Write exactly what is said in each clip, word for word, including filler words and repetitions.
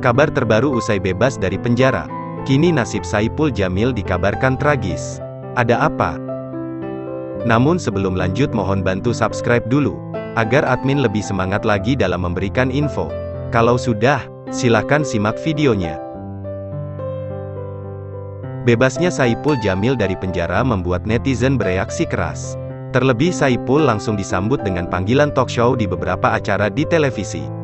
Kabar terbaru usai bebas dari penjara. Kini nasib Saipul Jamil dikabarkan tragis. Ada apa? Namun sebelum lanjut mohon bantu subscribe dulu, agar admin lebih semangat lagi dalam memberikan info. Kalau sudah, silakan simak videonya. Bebasnya Saipul Jamil dari penjara membuat netizen bereaksi keras. Terlebih Saipul langsung disambut dengan panggilan talk show di beberapa acara di televisi.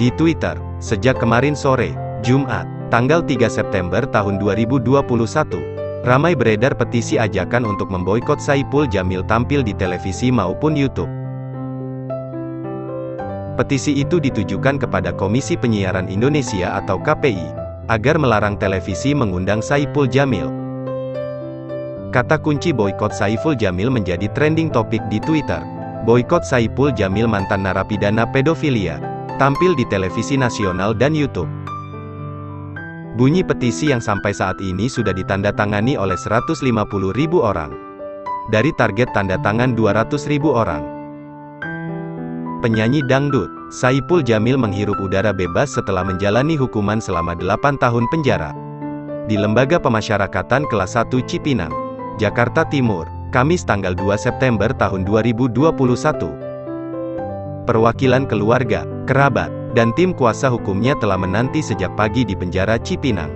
Di Twitter, sejak kemarin sore, Jumat, tanggal tiga September tahun dua ribu dua puluh satu, ramai beredar petisi ajakan untuk memboikot Saipul Jamil tampil di televisi maupun YouTube. Petisi itu ditujukan kepada Komisi Penyiaran Indonesia atau K P I, agar melarang televisi mengundang Saipul Jamil. Kata kunci boikot Saipul Jamil menjadi trending topik di Twitter. Boikot Saipul Jamil mantan narapidana pedofilia tampil di televisi nasional dan YouTube. Bunyi petisi yang sampai saat ini sudah ditandatangani oleh seratus lima puluh ribu orang. Dari target tanda tangan dua ratus ribu orang. Penyanyi dangdut, Saipul Jamil menghirup udara bebas setelah menjalani hukuman selama delapan tahun penjara. Di Lembaga Pemasyarakatan Kelas satu Cipinang, Jakarta Timur, Kamis tanggal dua September tahun dua ribu dua puluh satu. Perwakilan keluarga, kerabat, dan tim kuasa hukumnya telah menanti sejak pagi di penjara Cipinang.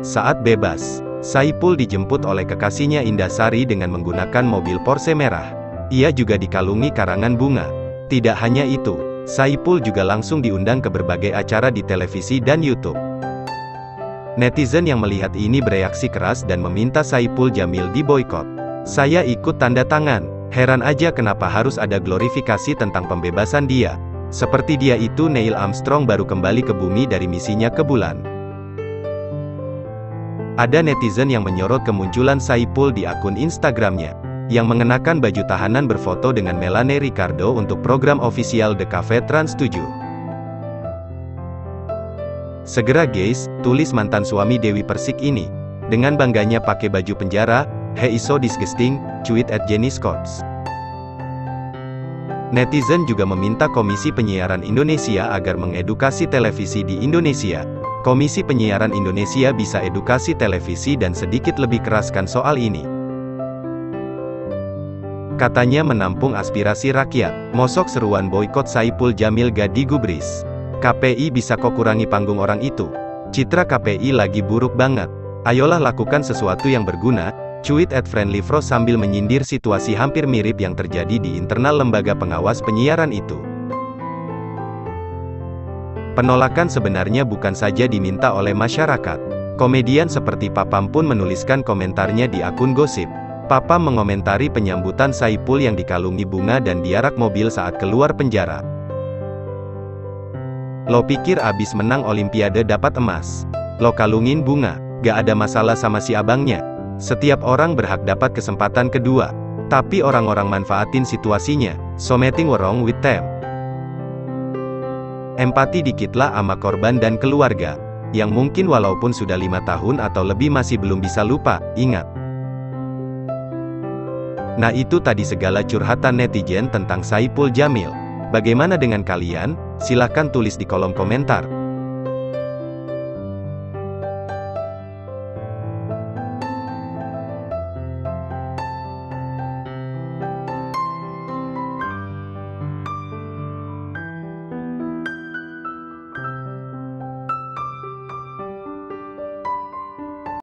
Saat bebas, Saipul dijemput oleh kekasihnya Indah Sari dengan menggunakan mobil Porsche merah. Ia juga dikalungi karangan bunga. Tidak hanya itu, Saipul juga langsung diundang ke berbagai acara di televisi dan YouTube. Netizen yang melihat ini bereaksi keras dan meminta Saipul Jamil diboikot. Saya ikut tanda tangan. Heran aja kenapa harus ada glorifikasi tentang pembebasan dia. Seperti dia itu Neil Armstrong baru kembali ke bumi dari misinya ke bulan. Ada netizen yang menyorot kemunculan Saipul di akun Instagramnya, yang mengenakan baju tahanan berfoto dengan Melanie Ricardo untuk program ofisial The Cafe Trans tujuh. Segera guys, tulis mantan suami Dewi Persik ini. Dengan bangganya pakai baju penjara. He is so disgusting, cuit at Jenny Scotts. Netizen juga meminta Komisi Penyiaran Indonesia agar mengedukasi televisi di Indonesia. Komisi Penyiaran Indonesia bisa edukasi televisi dan sedikit lebih keraskan soal ini. Katanya menampung aspirasi rakyat. Mosok seruan boikot Saipul Jamil gak digubris. K P I bisa kok kurangi panggung orang itu. Citra K P I lagi buruk banget. Ayolah lakukan sesuatu yang berguna. Cuit at Friendly Frost sambil menyindir situasi hampir mirip yang terjadi di internal lembaga pengawas penyiaran itu. Penolakan sebenarnya bukan saja diminta oleh masyarakat. Komedian seperti Papam pun menuliskan komentarnya di akun gosip. Papam mengomentari penyambutan Saipul yang dikalungi bunga dan diarak mobil saat keluar penjara. Lo pikir abis menang olimpiade dapat emas? Lo kalungin bunga, gak ada masalah sama si abangnya. Setiap orang berhak dapat kesempatan kedua, tapi orang-orang manfaatin situasinya, something wrong with them. Empati dikitlah ama korban dan keluarga, yang mungkin walaupun sudah lima tahun atau lebih masih belum bisa lupa, ingat. Nah itu tadi segala curhatan netizen tentang Saipul Jamil. Bagaimana dengan kalian? Silahkan tulis di kolom komentar.